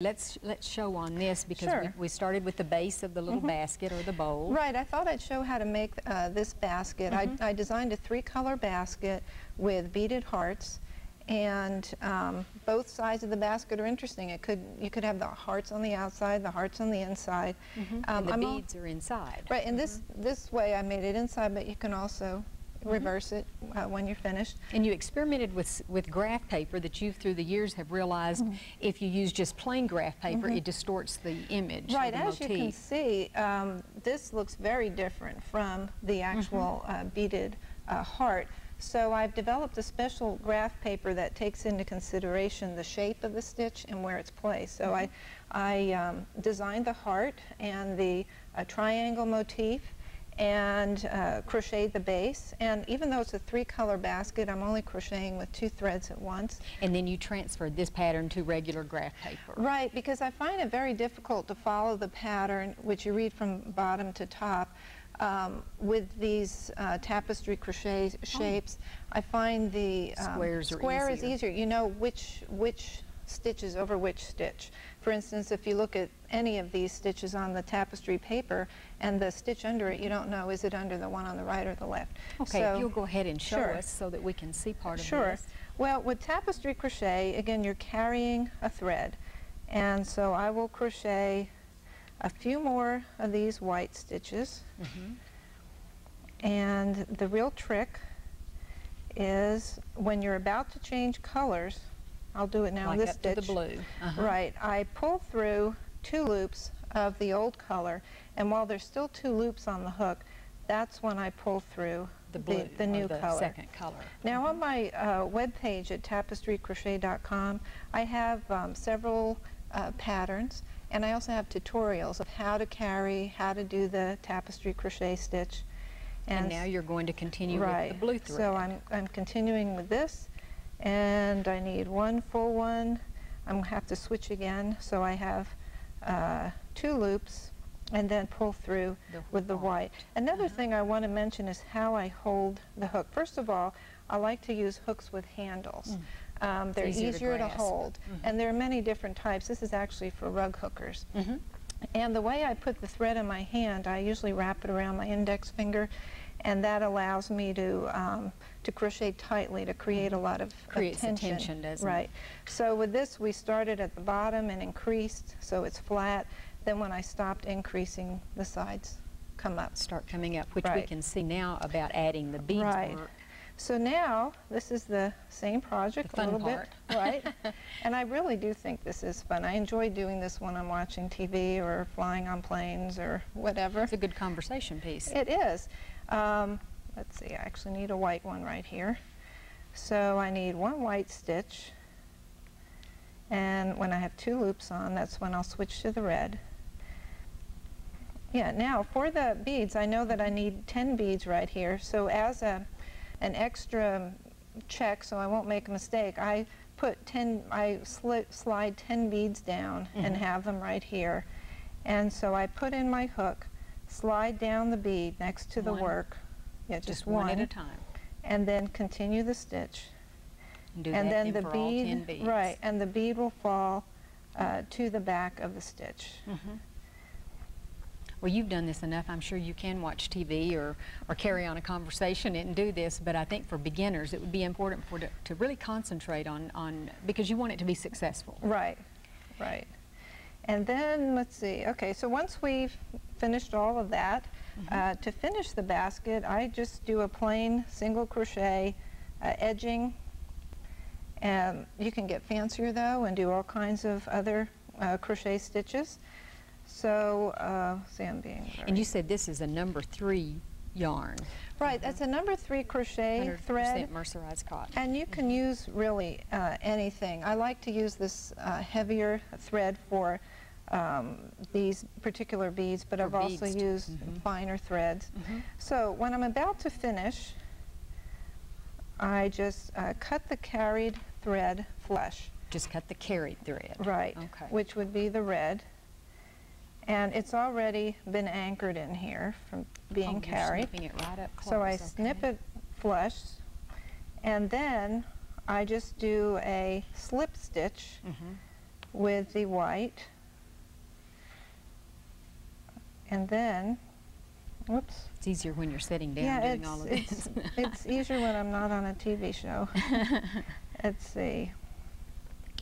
Let's show on this, because sure. we started with the base of the little basket or the bowl. Right, I thought I'd show how to make this basket. I designed a 3-color basket with beaded hearts, and both sides of the basket are interesting. You could have the hearts on the outside, the hearts on the inside. And the beads are inside. Right, and this way I made it inside, but you can also reverse it when you're finished. And you experimented with graph paper that you through the years have realized if you use just plain graph paper it distorts the image. Right, the as motif. You can see this looks very different from the actual beaded heart. So I've developed a special graph paper that takes into consideration the shape of the stitch and where it's placed. So I designed the heart and the triangle motif, and crocheted the base. And even though it's a 3-color basket, I'm only crocheting with 2 threads at once. And then you transferred this pattern to regular graph paper. Right, because I find it very difficult to follow the pattern, which you read from bottom to top, with these tapestry crochet shapes. I find the square is easier. You know which stitches over which stitch. For instance, if you look at any of these stitches on the tapestry paper and the stitch under it, you don't know, is it under the one on the right or the left. Okay, so, if you'll go ahead and show us so that we can see part of this. Well, with tapestry crochet, again, you're carrying a thread. And so I will crochet a few more of these white stitches. And the real trick is when you're about to change colors, I'll do it now in this stitch. To the blue. Right. I pull through 2 loops of the old color, and while there's still 2 loops on the hook, that's when I pull through the blue, the new color. The second color. Now on my webpage at tapestrycrochet.com, I have several patterns, and I also have tutorials of how to carry, how to do the tapestry crochet stitch. And now you're going to continue with the blue thread. So I'm continuing with this. And I need one full one. I'm going to have to switch again, so I have 2 loops and then pull through with the white. Another thing I want to mention is how I hold the hook. First of all, I like to use hooks with handles. They're easier to hold, and there are many different types. This is actually for rug hookers. And the way I put the thread in my hand, I usually wrap it around my index finger, and that allows me to crochet tightly, to create a lot of tension, doesn't it? Right. So with this, we started at the bottom and increased, so it's flat. Then when I stopped increasing, the sides come up. Start coming up, which we can see now about adding the beads work. So now, this is the same project, the fun part. Right? And I really do think this is fun. I enjoy doing this when I'm watching TV or flying on planes or whatever. It's a good conversation piece. It is. Let's see, I actually need a white one right here. So I need one white stitch, and when I have 2 loops on, that's when I'll switch to the red. Yeah, now for the beads, I know that I need 10 beads right here, so as an extra check, so I won't make a mistake, I put 10, I slide 10 beads down and have them right here. And so I put in my hook, slide down the bead next to the work, just one at a time, and then continue the stitch. And then the bead, right, and the bead will fall to the back of the stitch. Well, you've done this enough. I'm sure you can watch TV or carry on a conversation and do this, but I think for beginners it would be important to really concentrate on, because you want it to be successful. Right, right. And then, let's see, okay, so once we've finished all of that, to finish the basket, I just do a plain single crochet edging. You can get fancier, though, and do all kinds of other crochet stitches. So, see, I'm being very... And you said this is a number 3 yarn. Right, that's a number 3 crochet thread. 100% mercerized cotton. And you can use really anything. I like to use this heavier thread for these particular beads, but I've also used finer threads. So when I'm about to finish, I just cut the carried thread flush. Just cut the carried thread. Right, which would be the red. And it's already been anchored in here from being carried. You're snipping it right up close. So I snip it flush, and then I just do a slip stitch with the white, and then, whoops. It's easier when you're sitting down doing all of this. It's easier when I'm not on a TV show. Let's see.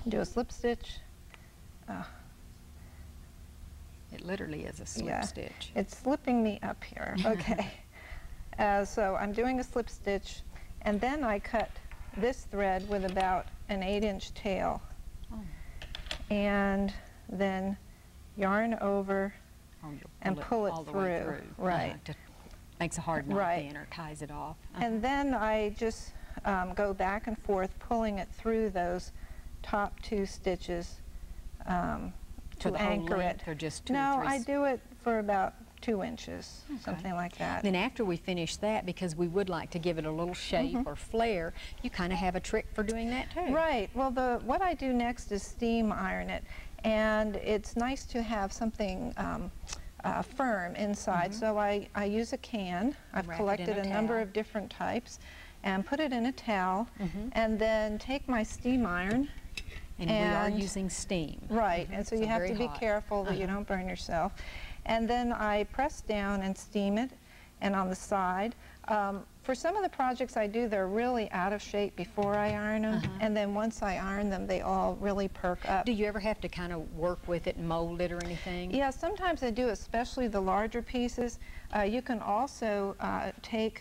Do a slip stitch. It literally is a slip stitch. It's slipping me up here. Okay. So I'm doing a slip stitch, and then I cut this thread with about an 8-inch tail, and then yarn over and pull it all the way through. Right. Makes a hard knot in or ties it off. And then I just go back and forth pulling it through those top two stitches to anchor it. Or just two or three? I do it for about 2 inches, something like that. Then after we finish that, because we would like to give it a little shape or flare, you kind of have a trick for doing that too. Right. Well, what I do next is steam iron it, and it's nice to have something firm inside. So I use a can. I've collected a number of different types, and put it in a towel, and then take my steam iron. And we are using steam. Right, and so you have to be careful that you don't burn yourself. And then I press down and steam it, and on the side. For some of the projects I do, they're really out of shape before I iron them, and then once I iron them, they all really perk up. Do you ever have to kind of work with it and mold it or anything? Yeah, sometimes I do, especially the larger pieces. You can also take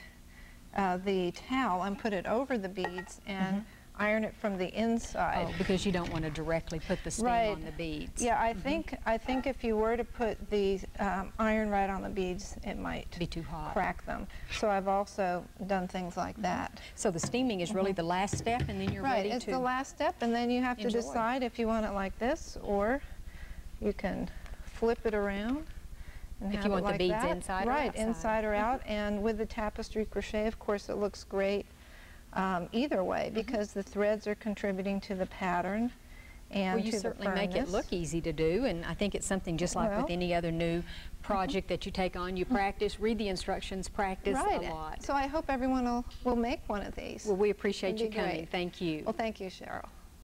the towel and put it over the beads and iron it from the inside. Because you don't want to directly put the steam on the beads. Yeah, I think if you were to put the iron right on the beads, it might be too hot, crack them. So I've also done things like that. So the steaming is really the last step, and then you're ready to... Right, it's the last step, and then you have to decide if you want it like this, or you can flip it around. If you want the beads inside or outside. Right, inside or out, and with the tapestry crochet, of course, it looks great. Either way, because the threads are contributing to the pattern and you certainly make it look easy to do, and I think it's something just like with any other new project that you take on. You practice, read the instructions, practice a lot. So I hope everyone will make one of these. Well, we appreciate you coming. Thank you. Well, thank you, Cheryl.